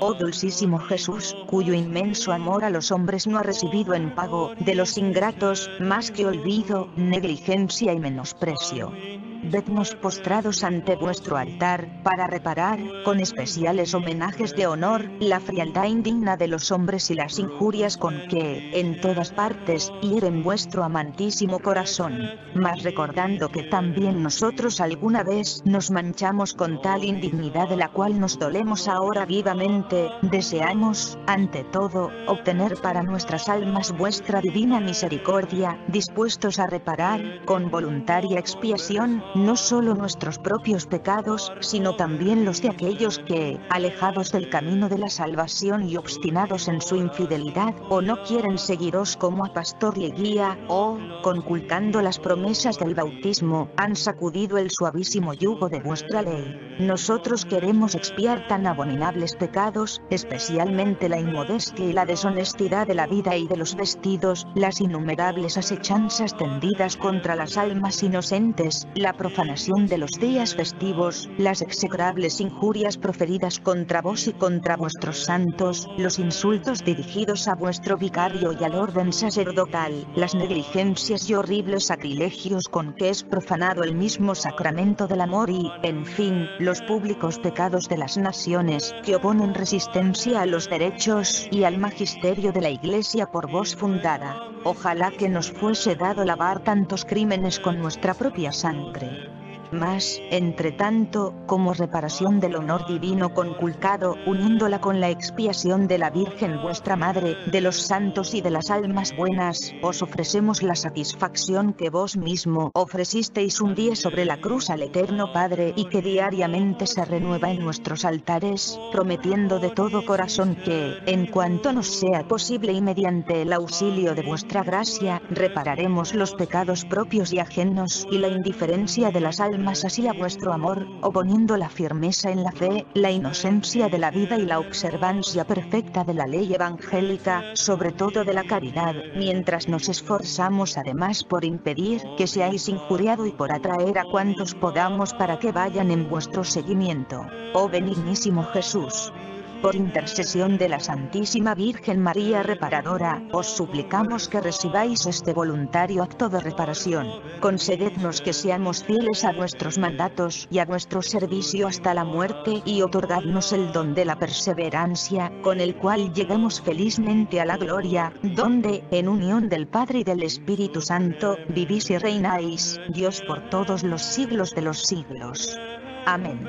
Oh dulcísimo Jesús, cuyo inmenso amor a los hombres no ha recibido en pago de los ingratos más que olvido, negligencia y menosprecio. Vednos postrados ante vuestro altar, para reparar, con especiales homenajes de honor, la frialdad indigna de los hombres y las injurias con que, en todas partes, hieren vuestro amantísimo corazón. Mas recordando que también nosotros alguna vez nos manchamos con tal indignidad de la cual nos dolemos ahora vivamente, deseamos, ante todo, obtener para nuestras almas vuestra divina misericordia, dispuestos a reparar, con voluntaria expiación, no solo nuestros propios pecados, sino también los de aquellos que, alejados del camino de la salvación y obstinados en su infidelidad, o no quieren seguiros como a pastor y guía, o, conculcando las promesas del bautismo, han sacudido el suavísimo yugo de vuestra ley. Nosotros queremos expiar tan abominables pecados, especialmente la inmodestia y la deshonestidad de la vida y de los vestidos, las innumerables asechanzas tendidas contra las almas inocentes, la profanación de los días festivos, las execrables injurias proferidas contra vos y contra vuestros santos, los insultos dirigidos a vuestro vicario y al orden sacerdotal, las negligencias y horribles sacrilegios con que es profanado el mismo sacramento del amor y, en fin, los públicos pecados de las naciones, que oponen resistencia a los derechos y al magisterio de la Iglesia por vos fundada. Ojalá que nos fuese dado lavar tantos crímenes con nuestra propia sangre. Mas, entre tanto, como reparación del honor divino conculcado, uniéndola con la expiación de la Virgen vuestra Madre, de los santos y de las almas buenas, os ofrecemos la satisfacción que vos mismo ofrecisteis un día sobre la cruz al Eterno Padre y que diariamente se renueva en nuestros altares, prometiendo de todo corazón que, en cuanto nos sea posible y mediante el auxilio de vuestra gracia, repararemos los pecados propios y ajenos y la indiferencia de las almas así a vuestro amor, oponiendo la firmeza en la fe, la inocencia de la vida y la observancia perfecta de la ley evangélica, sobre todo de la caridad, mientras nos esforzamos además por impedir que seáis injuriado y por atraer a cuantos podamos para que vayan en vuestro seguimiento. Oh benignísimo Jesús, por intercesión de la Santísima Virgen María Reparadora, os suplicamos que recibáis este voluntario acto de reparación. Concedednos que seamos fieles a vuestros mandatos y a vuestro servicio hasta la muerte y otorgadnos el don de la perseverancia, con el cual llegamos felizmente a la gloria, donde, en unión del Padre y del Espíritu Santo, vivís y reináis, Dios por todos los siglos de los siglos. Amén.